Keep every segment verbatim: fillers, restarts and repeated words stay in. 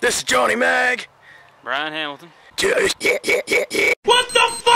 This is Johnny Mag. Brian Hamilton. Yeah, yeah, yeah, yeah, yeah. What the fuck?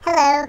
Hello.